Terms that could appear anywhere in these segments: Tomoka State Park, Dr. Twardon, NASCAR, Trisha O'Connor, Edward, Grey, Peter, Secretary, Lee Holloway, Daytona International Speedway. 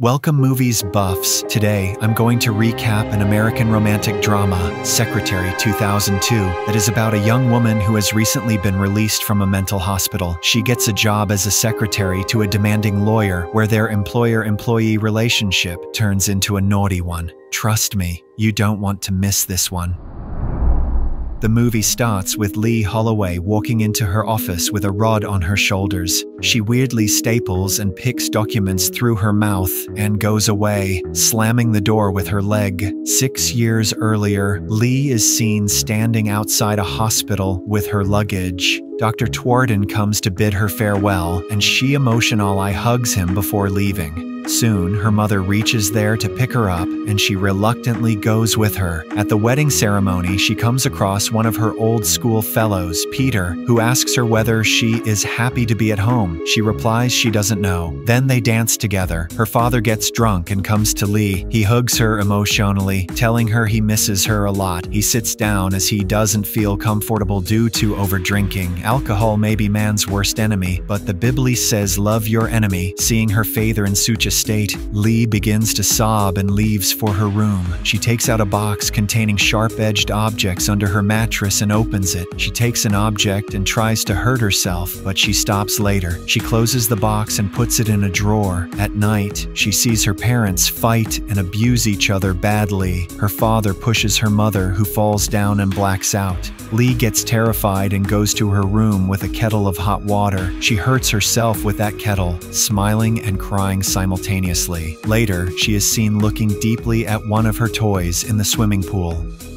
Welcome movies buffs. Today, I'm going to recap an American romantic drama, Secretary 2002, that is about a young woman who has recently been released from a mental hospital. She gets a job as a secretary to a demanding lawyer where their employer-employee relationship turns into a naughty one. Trust me, you don't want to miss this one. The movie starts with Lee Holloway walking into her office with a rod on her shoulders. She weirdly staples and picks documents through her mouth and goes away, slamming the door with her leg. 6 years earlier, Lee is seen standing outside a hospital with her luggage. Dr. Twardon comes to bid her farewell, and she emotionally hugs him before leaving. Soon, her mother reaches there to pick her up, and she reluctantly goes with her. At the wedding ceremony, she comes across one of her old school fellows, Peter, who asks her whether she is happy to be at home. She replies she doesn't know. Then they dance together. Her father gets drunk and comes to Lee. He hugs her emotionally, telling her he misses her a lot. He sits down as he doesn't feel comfortable due to overdrinking. Alcohol may be man's worst enemy, but the Bible says love your enemy. Seeing her father in such a state, Lee begins to sob and leaves for her room. She takes out a box containing sharp-edged objects under her mattress and opens it. She takes an object and tries to hurt herself, but she stops later. She closes the box and puts it in a drawer. At night, she sees her parents fight and abuse each other badly. Her father pushes her mother, who falls down and blacks out. Lee gets terrified and goes to her room with a kettle of hot water. She hurts herself with that kettle, smiling and crying simultaneously. Later, she is seen looking deeply at one of her toys in the swimming pool.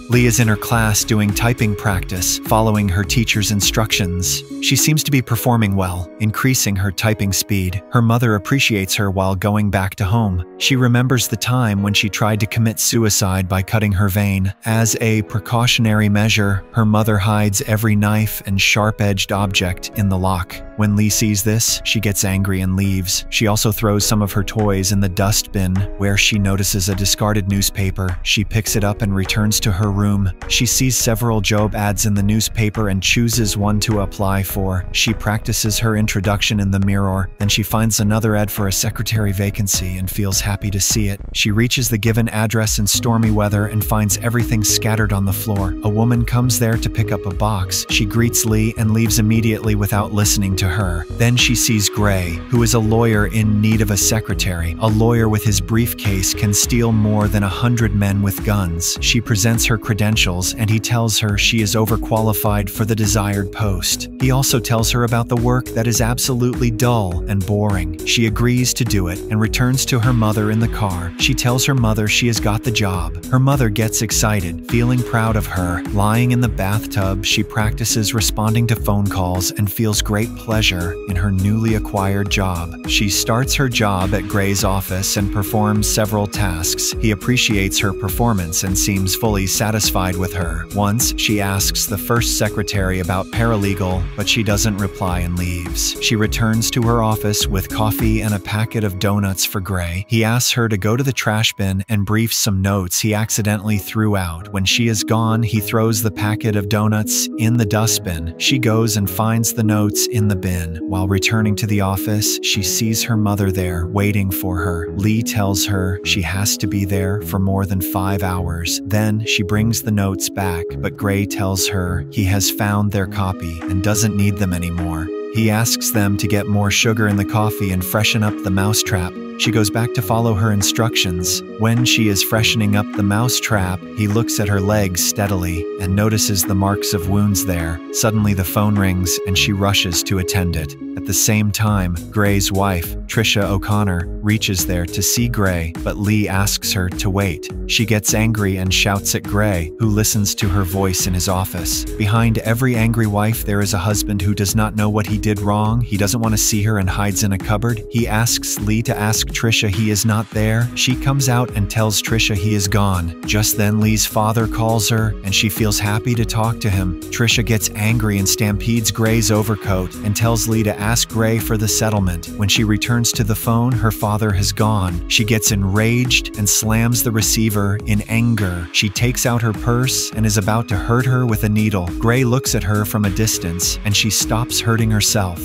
Lee is in her class doing typing practice, following her teacher's instructions. She seems to be performing well, increasing her typing speed. Her mother appreciates her while going back to home. She remembers the time when she tried to commit suicide by cutting her vein. As a precautionary measure, her mother hides every knife and sharp-edged object in the lock. When Lee sees this, she gets angry and leaves. She also throws some of her toys in the dustbin, where she notices a discarded newspaper. She picks it up and returns to her room. She sees several job ads in the newspaper and chooses one to apply for. She practices her introduction in the mirror, then she finds another ad for a secretary vacancy and feels happy to see it. She reaches the given address in stormy weather and finds everything scattered on the floor. A woman comes there to pick up a box. She greets Lee and leaves immediately without listening to her. Then she sees Grey, who is a lawyer in need of a secretary. A lawyer with his briefcase can steal more than 100 men with guns. She presents her credentials and he tells her she is overqualified for the desired post. He also tells her about the work that is absolutely dull and boring. She agrees to do it and returns to her mother in the car. She tells her mother she has got the job. Her mother gets excited, feeling proud of her. Lying in the bathtub, she practices responding to phone calls and feels great pleasure in her newly acquired job. She starts her job at Gray's office and performs several tasks. He appreciates her performance and seems fully satisfied with her. Once, she asks the first secretary about paralegal, but she doesn't reply and leaves. She returns to her office with coffee and a packet of donuts for Gray. He asks her to go to the trash bin and brief some notes he accidentally threw out. When she is gone, he throws the packet of donuts in the dustbin. She goes and finds the notes in the bin. While returning to the office, she sees her mother there, waiting for her. Lee tells her she has to be there for more than 5 hours. Then, she brings the notes back, but Grey tells her he has found their copy and doesn't need them anymore. He asks them to get more sugar in the coffee and freshen up the mousetrap. She goes back to follow her instructions. When she is freshening up the mousetrap, he looks at her legs steadily and notices the marks of wounds there. Suddenly the phone rings and she rushes to attend it. At the same time, Gray's wife, Trisha O'Connor, reaches there to see Grey, but Lee asks her to wait. She gets angry and shouts at Grey, who listens to her voice in his office. Behind every angry wife there is a husband who does not know what he did wrong, he doesn't want to see her and hides in a cupboard. He asks Lee to ask Trisha he is not there. She comes out and tells Trisha he is gone. Just then Lee's father calls her, and she feels happy to talk to him. Trisha gets angry and stampedes Gray's overcoat and tells Lee to ask Grey for the settlement. When she returns to the phone, her father has gone. She gets enraged and slams the receiver in anger. She takes out her purse and is about to hurt her with a needle. Grey looks at her from a distance, and she stops hurting herself.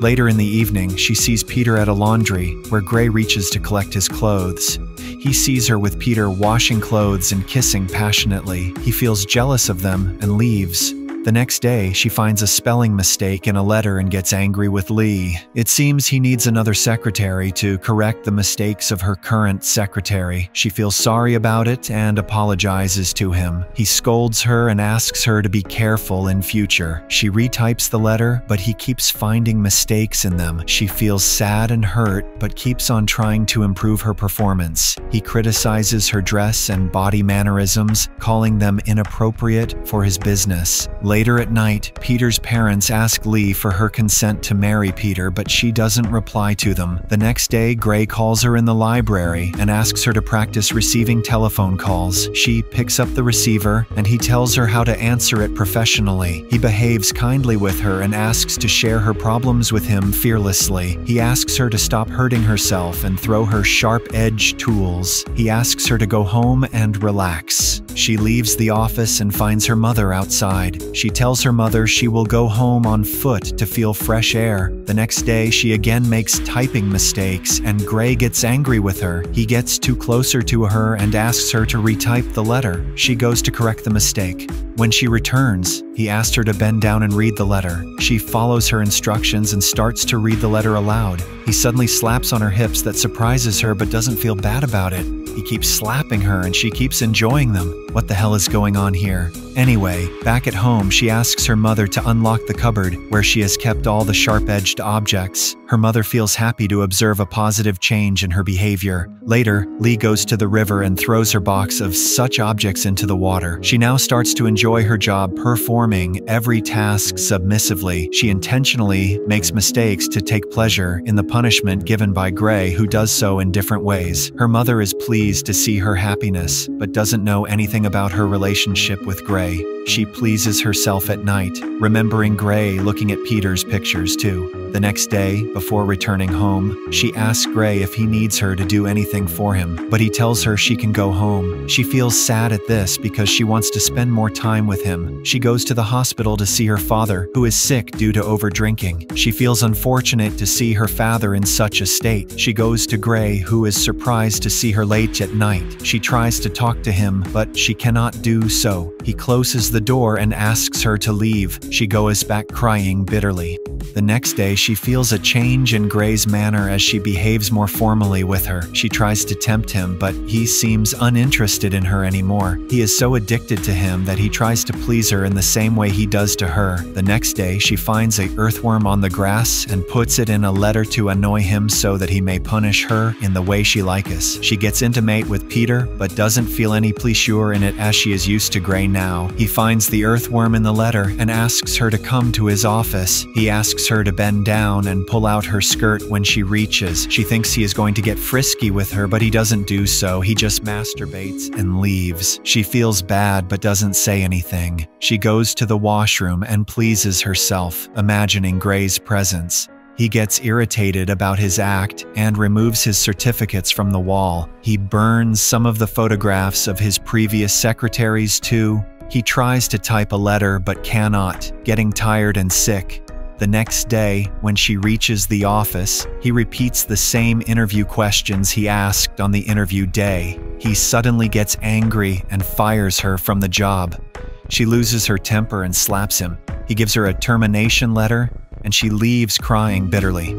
Later in the evening, she sees Peter at a laundry, where Grey reaches to collect his clothes. He sees her with Peter washing clothes and kissing passionately. He feels jealous of them and leaves. The next day, she finds a spelling mistake in a letter and gets angry with Lee. It seems he needs another secretary to correct the mistakes of her current secretary. She feels sorry about it and apologizes to him. He scolds her and asks her to be careful in future. She retypes the letter, but he keeps finding mistakes in them. She feels sad and hurt, but keeps on trying to improve her performance. He criticizes her dress and body mannerisms, calling them inappropriate for his business. Later at night, Peter's parents ask Lee for her consent to marry Peter, but she doesn't reply to them. The next day, Grey calls her in the library and asks her to practice receiving telephone calls. She picks up the receiver, and he tells her how to answer it professionally. He behaves kindly with her and asks to share her problems with him fearlessly. He asks her to stop hurting herself and throw her sharp-edged tools. He asks her to go home and relax. She leaves the office and finds her mother outside. She tells her mother she will go home on foot to feel fresh air. The next day, she again makes typing mistakes, and Grey gets angry with her. He gets too closer to her and asks her to retype the letter. She goes to correct the mistake. When she returns, he asks her to bend down and read the letter. She follows her instructions and starts to read the letter aloud. He suddenly slaps on her hips that surprises her but doesn't feel bad about it. He keeps slapping her and she keeps enjoying them. What the hell is going on here? Anyway, back at home, she asks her mother to unlock the cupboard where she has kept all the sharp-edged objects. Her mother feels happy to observe a positive change in her behavior. Later, Lee goes to the river and throws her box of such objects into the water. She now starts to enjoy her job, performing every task submissively. She intentionally makes mistakes to take pleasure in the punishment given by Grey, who does so in different ways. Her mother is pleased to see her happiness, but doesn't know anything about her relationship with Grey. She pleases herself at night, remembering Grey looking at Peter's pictures too. The next day, before returning home, she asks Grey if he needs her to do anything for him, but he tells her she can go home. She feels sad at this because she wants to spend more time with him. She goes to the hospital to see her father, who is sick due to overdrinking. She feels unfortunate to see her father in such a state. She goes to Grey, who is surprised to see her late at night. She tries to talk to him, but she cannot do so. He closes the door and asks her to leave. She goes back crying bitterly. The next day, she feels a change in Grey's manner as she behaves more formally with her. She tries to tempt him, but he seems uninterested in her anymore. He is so addicted to him that he tries to please her in the same way he does to her. The next day, she finds an earthworm on the grass and puts it in a letter to annoy him so that he may punish her in the way she likes. She gets into mate with Peter, but doesn't feel any pleasure in it as she is used to Grey now. He finds the earthworm in the letter and asks her to come to his office. He asks her to bend down and pull out her skirt when she reaches. She thinks he is going to get frisky with her, but he doesn't do so. He just masturbates and leaves. She feels bad, but doesn't say anything. She goes to the washroom and pleases herself, imagining Grey's presence. He gets irritated about his act and removes his certificates from the wall. He burns some of the photographs of his previous secretaries too. He tries to type a letter but cannot, getting tired and sick. The next day, when she reaches the office, he repeats the same interview questions he asked on the interview day. He suddenly gets angry and fires her from the job. She loses her temper and slaps him. He gives her a termination letter, and she leaves crying bitterly.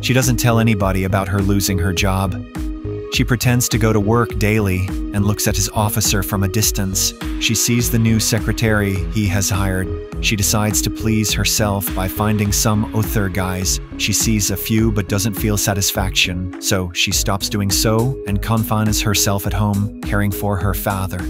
She doesn't tell anybody about her losing her job. She pretends to go to work daily and looks at his officer from a distance. She sees the new secretary he has hired. She decides to please herself by finding some other guys. She sees a few but doesn't feel satisfaction, so she stops doing so and confines herself at home, caring for her father.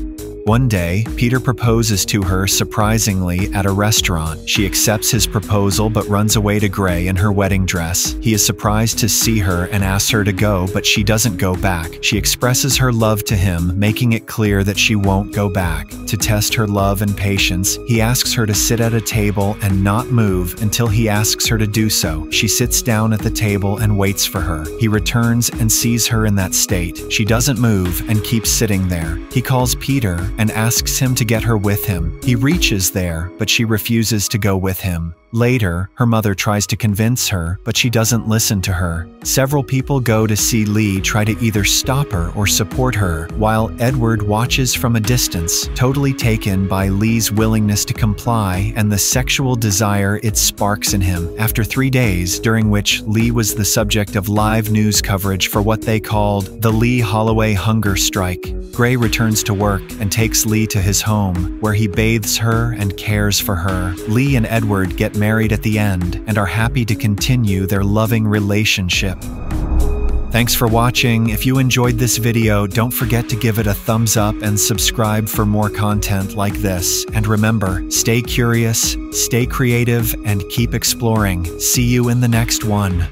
One day, Peter proposes to her surprisingly at a restaurant. She accepts his proposal but runs away to Grey in her wedding dress. He is surprised to see her and asks her to go, but she doesn't go back. She expresses her love to him, making it clear that she won't go back. To test her love and patience, he asks her to sit at a table and not move until he asks her to do so. She sits down at the table and waits for her. He returns and sees her in that state. She doesn't move and keeps sitting there. He calls Peter, and asks him to get her with him. He reaches there, but she refuses to go with him. Later, her mother tries to convince her, but she doesn't listen to her. Several people go to see Lee try to either stop her or support her, while Edward watches from a distance, totally taken by Lee's willingness to comply and the sexual desire it sparks in him. After 3 days, during which Lee was the subject of live news coverage for what they called the Lee Holloway hunger strike, Grey returns to work and takes Lee to his home, where he bathes her and cares for her. Lee and Edward get married at the end and are happy to continue their loving relationship. Thanks for watching. If you enjoyed this video, don't forget to give it a thumbs up and subscribe for more content like this. And remember, stay curious, stay creative, and keep exploring. See you in the next one.